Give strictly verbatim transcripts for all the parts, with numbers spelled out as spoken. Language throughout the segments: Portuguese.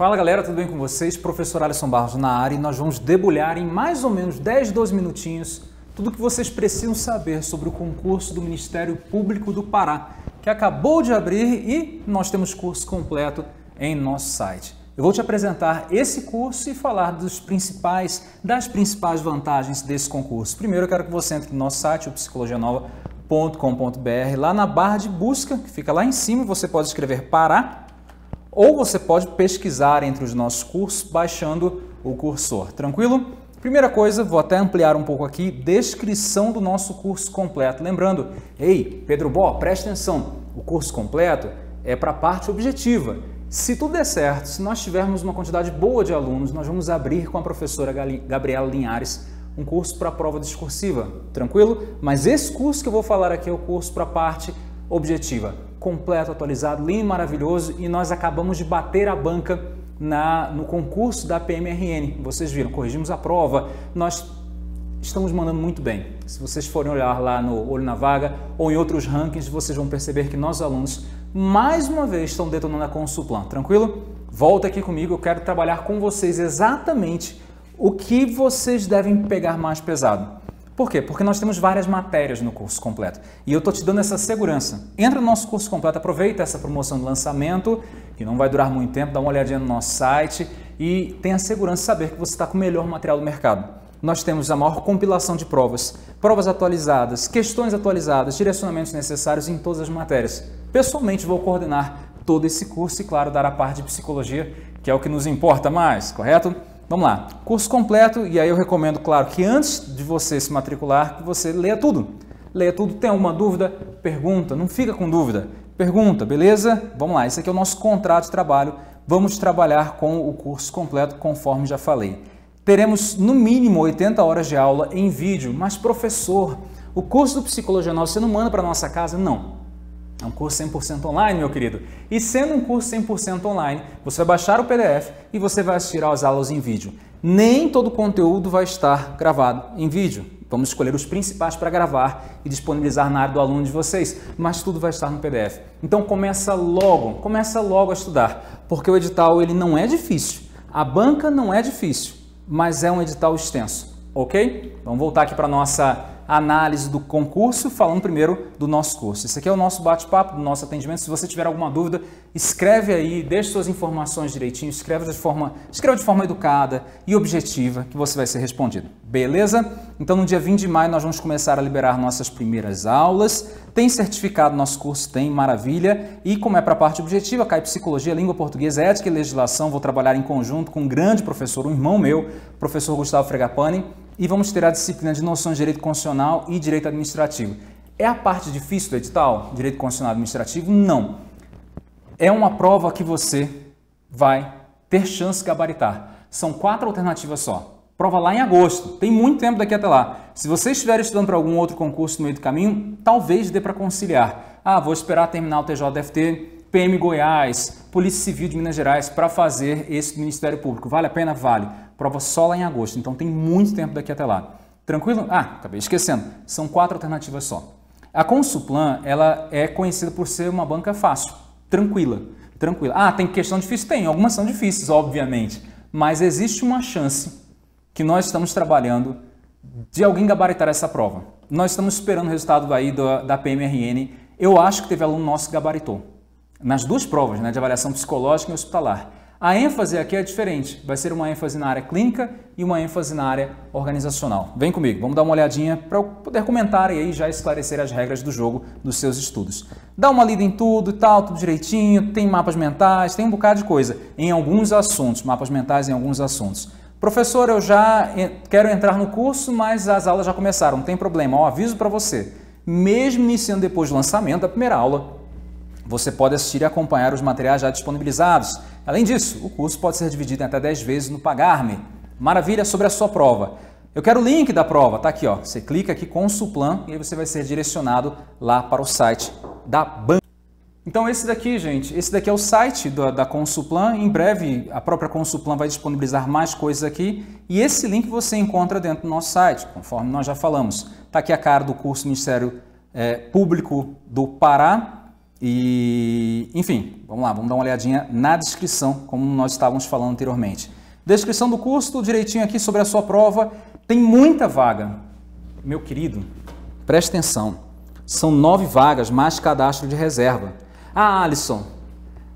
Fala galera, tudo bem com vocês? Professor Alisson Barros na área e nós vamos debulhar em mais ou menos dez, doze minutinhos tudo o que vocês precisam saber sobre o concurso do Ministério Público do Pará, que acabou de abrir e nós temos curso completo em nosso site. Eu vou te apresentar esse curso e falar dos principais, das principais vantagens desse concurso. Primeiro eu quero que você entre no nosso site, o psicologia nova ponto com ponto br, lá na barra de busca, que fica lá em cima, você pode escrever Pará, ou você pode pesquisar entre os nossos cursos baixando o cursor, tranquilo? Primeira coisa, vou até ampliar um pouco aqui, descrição do nosso curso completo. Lembrando, ei, Pedro Bó, presta atenção, o curso completo é para a parte objetiva. Se tudo der certo, se nós tivermos uma quantidade boa de alunos, nós vamos abrir com a professora Gabriela Linhares um curso para a prova discursiva, tranquilo? Mas esse curso que eu vou falar aqui é o curso para a parte objetiva, completo, atualizado, lindo e maravilhoso, e nós acabamos de bater a banca na, no concurso da P M R N. Vocês viram, corrigimos a prova, nós estamos mandando muito bem. Se vocês forem olhar lá no Olho na Vaga ou em outros rankings, vocês vão perceber que nós alunos mais uma vez estão detonando a Consulplan, tranquilo? Volta aqui comigo, eu quero trabalhar com vocês exatamente o que vocês devem pegar mais pesado. Por quê? Porque nós temos várias matérias no curso completo e eu estou te dando essa segurança. Entra no nosso curso completo, aproveita essa promoção de lançamento, que não vai durar muito tempo, dá uma olhadinha no nosso site e tenha segurança de saber que você está com o melhor material do mercado. Nós temos a maior compilação de provas, provas atualizadas, questões atualizadas, direcionamentos necessários em todas as matérias. Pessoalmente vou coordenar todo esse curso e, claro, dar a parte de psicologia, que é o que nos importa mais, correto? Vamos lá, curso completo, e aí eu recomendo, claro, que antes de você se matricular, que você leia tudo. Leia tudo, tem alguma dúvida? Pergunta, não fica com dúvida. Pergunta, beleza? Vamos lá, esse aqui é o nosso contrato de trabalho, vamos trabalhar com o curso completo, conforme já falei. Teremos, no mínimo, oitenta horas de aula em vídeo. Mas, professor, o curso do Psicologia Nova você não manda para nossa casa? Não. É um curso cem por cento online, meu querido. E sendo um curso cem por cento online, você vai baixar o P D F e você vai assistir às aulas em vídeo. Nem todo o conteúdo vai estar gravado em vídeo. Vamos escolher os principais para gravar e disponibilizar na área do aluno de vocês, mas tudo vai estar no P D F. Então, começa logo, começa logo a estudar, porque o edital ele não é difícil, a banca não é difícil, mas é um edital extenso, ok? Vamos voltar aqui para a nossa análise do concurso, falando primeiro do nosso curso. Esse aqui é o nosso bate-papo, do nosso atendimento. Se você tiver alguma dúvida, escreve aí, deixe suas informações direitinho, escreve de forma, escreve de forma educada e objetiva, que você vai ser respondido, beleza? Então, no dia vinte de maio, nós vamos começar a liberar nossas primeiras aulas. Tem certificado nosso curso? Tem, maravilha. E como é para a parte objetiva, cai Psicologia, Língua Portuguesa, Ética e Legislação. Vou trabalhar em conjunto com um grande professor, um irmão meu, professor Gustavo Fregapani, e vamos ter a disciplina de Noções de Direito Constitucional e Direito Administrativo. É a parte difícil do edital, Direito Constitucional e Administrativo? Não. É uma prova que você vai ter chance de gabaritar. São quatro alternativas só. Prova lá em agosto, tem muito tempo daqui até lá. Se você estiver estudando para algum outro concurso no meio do caminho, talvez dê para conciliar. Ah, vou esperar terminar o T J D F T, P M Goiás, Polícia Civil de Minas Gerais para fazer esse do Ministério Público. Vale a pena? Vale. Prova só lá em agosto, então tem muito tempo daqui até lá. Tranquilo? Ah, acabei esquecendo. São quatro alternativas só. A Consulplan, ela é conhecida por ser uma banca fácil, tranquila, tranquila. Ah, tem questão difícil? Tem, algumas são difíceis, obviamente, mas existe uma chance que nós estamos trabalhando de alguém gabaritar essa prova. Nós estamos esperando o resultado aí da, da P M R N. Eu acho que teve aluno nosso que gabaritou. Nas duas provas, né, de avaliação psicológica e hospitalar. A ênfase aqui é diferente. Vai ser uma ênfase na área clínica e uma ênfase na área organizacional. Vem comigo, vamos dar uma olhadinha para eu poder comentar e aí já esclarecer as regras do jogo dos seus estudos. Dá uma lida em tudo e tal, tudo direitinho. Tem mapas mentais, tem um bocado de coisa. Em alguns assuntos, mapas mentais em alguns assuntos. Professor, eu já quero entrar no curso, mas as aulas já começaram, não tem problema. Eu aviso para você, mesmo iniciando depois do lançamento da primeira aula, você pode assistir e acompanhar os materiais já disponibilizados. Além disso, o curso pode ser dividido em até dez vezes no Pagarme. Maravilha, sobre a sua prova. Eu quero o link da prova, tá aqui, ó. Você clica aqui Consulplan e aí você vai ser direcionado lá para o site da banca. Então esse daqui, gente, esse daqui é o site da, da Consulplan. Em breve a própria Consulplan vai disponibilizar mais coisas aqui e esse link você encontra dentro do nosso site, conforme nós já falamos. Está aqui a cara do curso Ministério é, Público do Pará. E, enfim, vamos lá, vamos dar uma olhadinha na descrição, como nós estávamos falando anteriormente. Descrição do curso, tudo direitinho aqui sobre a sua prova. Tem muita vaga. Meu querido, preste atenção. São nove vagas mais cadastro de reserva. Ah, Alisson,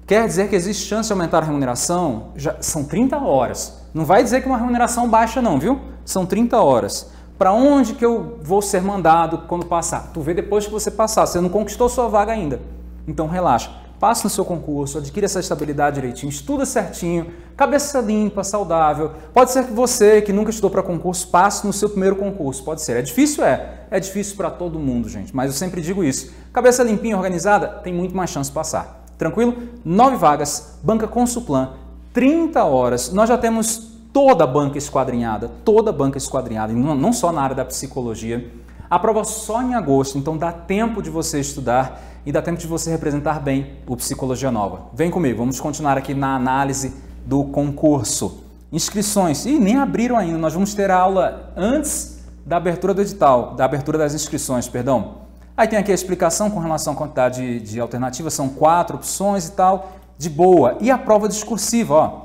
quer dizer que existe chance de aumentar a remuneração? Já são trinta horas. Não vai dizer que uma remuneração baixa não, viu? São trinta horas. Para onde que eu vou ser mandado quando passar? Tu vê depois que você passar. Você não conquistou sua vaga ainda. Então, relaxa. Passa no seu concurso, adquire essa estabilidade direitinho, estuda certinho, cabeça limpa, saudável. Pode ser que você, que nunca estudou para concurso, passe no seu primeiro concurso. Pode ser. É difícil? É. É difícil para todo mundo, gente. Mas eu sempre digo isso. Cabeça limpinha, organizada, tem muito mais chance de passar. Tranquilo? Nove vagas, banca Consulplan, trinta horas. Nós já temos toda a banca esquadrinhada, toda a banca esquadrinhada, e não só na área da psicologia. A prova só em agosto, então dá tempo de você estudar e dá tempo de você representar bem o Psicologia Nova. Vem comigo, vamos continuar aqui na análise do concurso. Inscrições, ih, nem abriram ainda, nós vamos ter a aula antes da abertura do edital, da abertura das inscrições, perdão. Aí tem aqui a explicação com relação à quantidade de, de alternativas, são quatro opções e tal, de boa. E a prova discursiva, ó.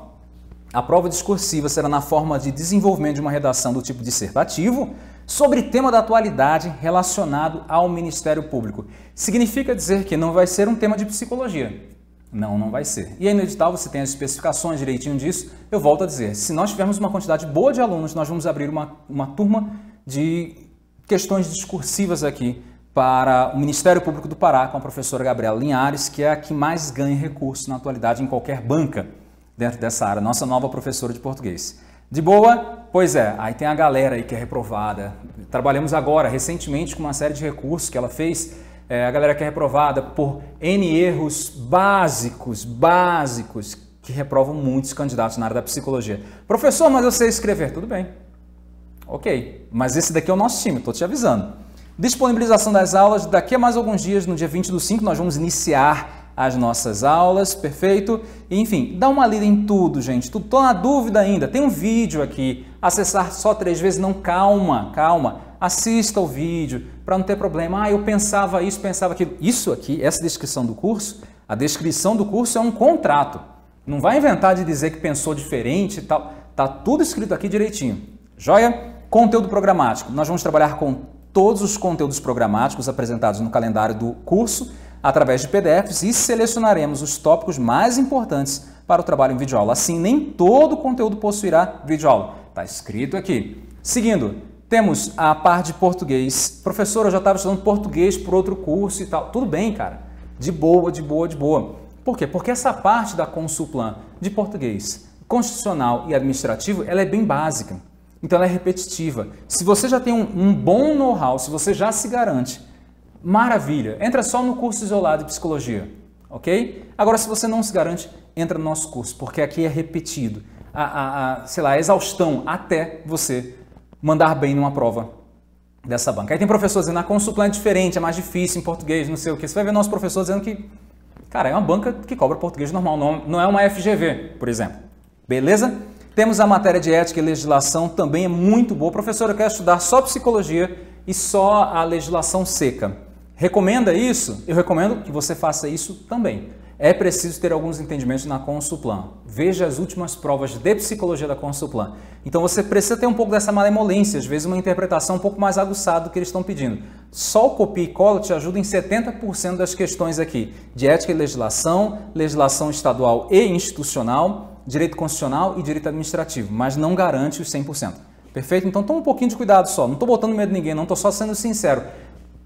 A prova discursiva será na forma de desenvolvimento de uma redação do tipo dissertativo sobre tema da atualidade relacionado ao Ministério Público. Significa dizer que não vai ser um tema de psicologia. Não, não vai ser. E aí no edital você tem as especificações direitinho disso. Eu volto a dizer, se nós tivermos uma quantidade boa de alunos, nós vamos abrir uma, uma turma de questões discursivas aqui para o Ministério Público do Pará com a professora Gabriela Linhares, que é a que mais ganha recursos na atualidade em qualquer banca. Dentro dessa área, nossa nova professora de português. De boa? Pois é, aí tem a galera aí que é reprovada. Trabalhamos agora, recentemente, com uma série de recursos que ela fez. É, a galera que é reprovada por N erros básicos, básicos, que reprovam muitos candidatos na área da psicologia. Professor, mas eu sei escrever. Tudo bem. Ok, mas esse daqui é o nosso time, estou te avisando. Disponibilização das aulas, daqui a mais alguns dias, no dia vinte do cinco, nós vamos iniciar as nossas aulas, perfeito? Enfim, dá uma lida em tudo, gente. Tudo, tô na dúvida ainda. Tem um vídeo aqui. Acessar só três vezes? Não, calma, calma. Assista o vídeo para não ter problema. Ah, eu pensava isso, pensava aquilo. Isso aqui, essa descrição do curso, a descrição do curso é um contrato. Não vai inventar de dizer que pensou diferente e tal. Tá tudo escrito aqui direitinho. Joia? Conteúdo programático. Nós vamos trabalhar com todos os conteúdos programáticos apresentados no calendário do curso, através de P D Fs, e selecionaremos os tópicos mais importantes para o trabalho em videoaula. Assim, nem todo o conteúdo possuirá videoaula. Está escrito aqui. Seguindo, temos a parte de português. Professor, eu já estava estudando português por outro curso e tal. Tudo bem, cara. De boa, de boa, de boa. Por quê? Porque essa parte da Consulplan de português constitucional e administrativo, ela é bem básica. Então, ela é repetitiva. Se você já tem um, um bom know-how, se você já se garante, maravilha! Entra só no curso isolado de psicologia, ok? Agora, se você não se garante, entra no nosso curso, porque aqui é repetido, a, a, a, sei lá, a exaustão até você mandar bem numa prova dessa banca. Aí tem professor dizendo, a Consulplan é diferente, é mais difícil em português, não sei o que. Você vai ver nosso professor dizendo que, cara, é uma banca que cobra português normal, não, não é uma F G V, por exemplo. Beleza? Temos a matéria de ética e legislação, também é muito boa. Professor, eu quero estudar só psicologia e só a legislação seca. Recomenda isso? Eu recomendo que você faça isso também. É preciso ter alguns entendimentos na Consulplan. Veja as últimas provas de psicologia da Consulplan. Então você precisa ter um pouco dessa malemolência, às vezes uma interpretação um pouco mais aguçada do que eles estão pedindo. Só o copia e cola te ajuda em setenta por cento das questões aqui, de ética e legislação, legislação estadual e institucional, direito constitucional e direito administrativo, mas não garante os cem por cento. Perfeito? Então toma um pouquinho de cuidado só. Não estou botando medo de ninguém, não, estou só sendo sincero.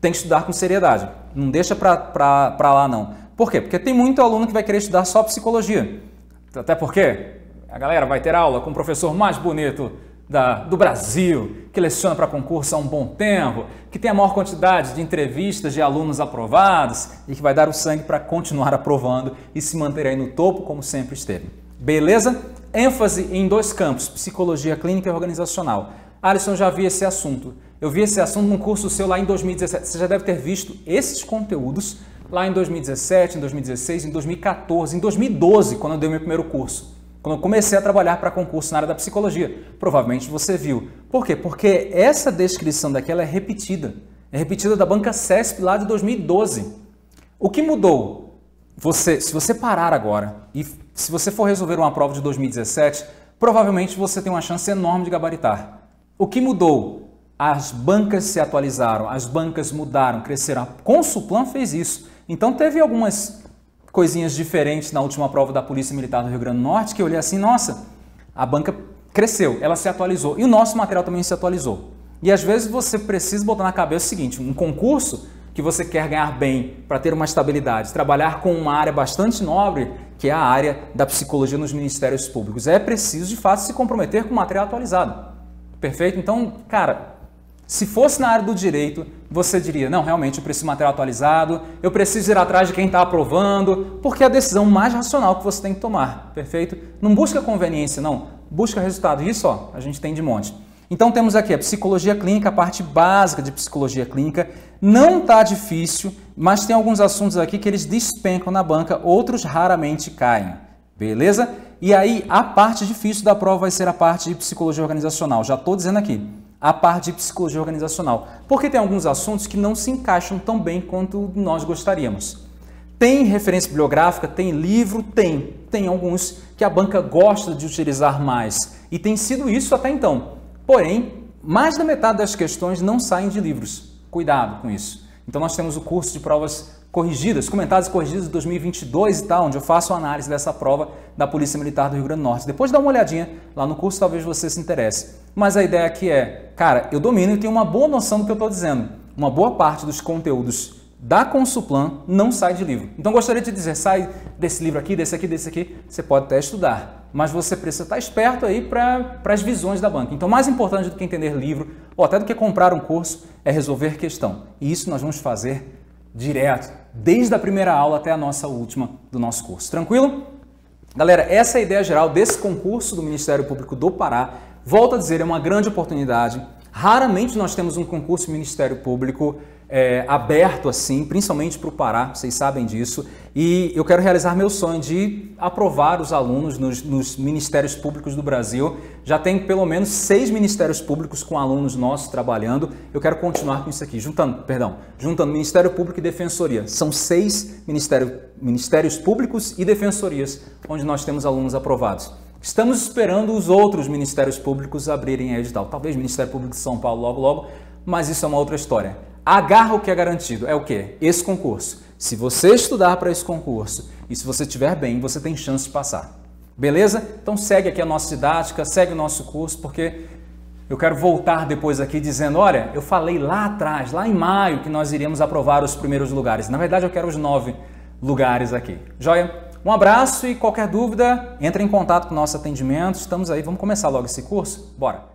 Tem que estudar com seriedade, não deixa para lá não. Por quê? Porque tem muito aluno que vai querer estudar só psicologia. Até porque a galera vai ter aula com o professor mais bonito da, do Brasil, que leciona para concurso há um bom tempo, que tem a maior quantidade de entrevistas de alunos aprovados e que vai dar o sangue para continuar aprovando e se manter aí no topo como sempre esteve. Beleza? ênfase em dois campos, psicologia clínica e organizacional. Alisson, já vi esse assunto. Eu vi esse assunto num curso seu lá em dois mil e dezessete. Você já deve ter visto esses conteúdos lá em dois mil e dezessete, em dois mil e dezesseis, em dois mil e quatorze, em dois mil e doze, quando eu dei o meu primeiro curso. Quando eu comecei a trabalhar para concurso na área da psicologia. Provavelmente você viu. Por quê? Porque essa descrição daquela é repetida. É repetida da banca C E S P lá de dois mil e doze. O que mudou? Você, se você parar agora e se você for resolver uma prova de dois mil e dezessete, provavelmente você tem uma chance enorme de gabaritar. O que mudou? As bancas se atualizaram, as bancas mudaram, cresceram. A Consulplan fez isso. Então teve algumas coisinhas diferentes na última prova da Polícia Militar do Rio Grande do Norte que eu olhei assim, nossa, a banca cresceu, ela se atualizou. E o nosso material também se atualizou. E às vezes você precisa botar na cabeça o seguinte, um concurso que você quer ganhar bem para ter uma estabilidade, trabalhar com uma área bastante nobre, que é a área da psicologia nos ministérios públicos. É preciso, de fato, se comprometer com o material atualizado. Perfeito? Então, cara, se fosse na área do direito, você diria, não, realmente, eu preciso de material atualizado, eu preciso ir atrás de quem está aprovando, porque é a decisão mais racional que você tem que tomar. Perfeito? Não busca conveniência, não. Busca resultado. Isso, ó, a gente tem de monte. Então temos aqui a psicologia clínica, a parte básica de psicologia clínica. Não está difícil, mas tem alguns assuntos aqui que eles despencam na banca, outros raramente caem, beleza? E aí a parte difícil da prova vai ser a parte de psicologia organizacional, já estou dizendo aqui, a parte de psicologia organizacional, porque tem alguns assuntos que não se encaixam tão bem quanto nós gostaríamos. Tem referência bibliográfica? Tem livro? Tem. Tem alguns que a banca gosta de utilizar mais e tem sido isso até então. Porém, mais da metade das questões não saem de livros. Cuidado com isso. Então nós temos o curso de provas corrigidas, comentadas e corrigidas de dois mil e vinte e dois e tal, onde eu faço a análise dessa prova da Polícia Militar do Rio Grande do Norte. Depois dá uma olhadinha lá no curso, talvez você se interesse. Mas a ideia aqui é, cara, eu domino e tenho uma boa noção do que eu estou dizendo. Uma boa parte dos conteúdos da Consulplan não sai de livro. Então gostaria de dizer, sai desse livro aqui, desse aqui, desse aqui, você pode até estudar. Mas você precisa estar esperto aí para as visões da banca. Então, mais importante do que entender livro, ou até do que comprar um curso, é resolver questão. E isso nós vamos fazer direto, desde a primeira aula até a nossa última do nosso curso. Tranquilo? Galera, essa é a ideia geral desse concurso do Ministério Público do Pará. Volto a dizer, é uma grande oportunidade. Raramente nós temos um concurso Ministério Público é, aberto assim, principalmente para o Pará, vocês sabem disso. E eu quero realizar meu sonho de aprovar os alunos nos, nos Ministérios Públicos do Brasil. Já tem pelo menos seis Ministérios Públicos com alunos nossos trabalhando. Eu quero continuar com isso aqui, juntando, perdão, juntando Ministério Público e Defensoria. São seis ministério, Ministérios Públicos e Defensorias onde nós temos alunos aprovados. Estamos esperando os outros Ministérios Públicos abrirem a edital. Talvez o Ministério Público de São Paulo logo, logo, mas isso é uma outra história. Agarra o que é garantido. É o quê? Esse concurso. Se você estudar para esse concurso e se você estiver bem, você tem chance de passar. Beleza? Então segue aqui a nossa didática, segue o nosso curso, porque eu quero voltar depois aqui dizendo, olha, eu falei lá atrás, lá em maio, que nós iríamos aprovar os primeiros lugares. Na verdade, eu quero os nove lugares aqui. Joia? Um abraço e qualquer dúvida, entre em contato com o nosso atendimento. Estamos aí, vamos começar logo esse curso? Bora!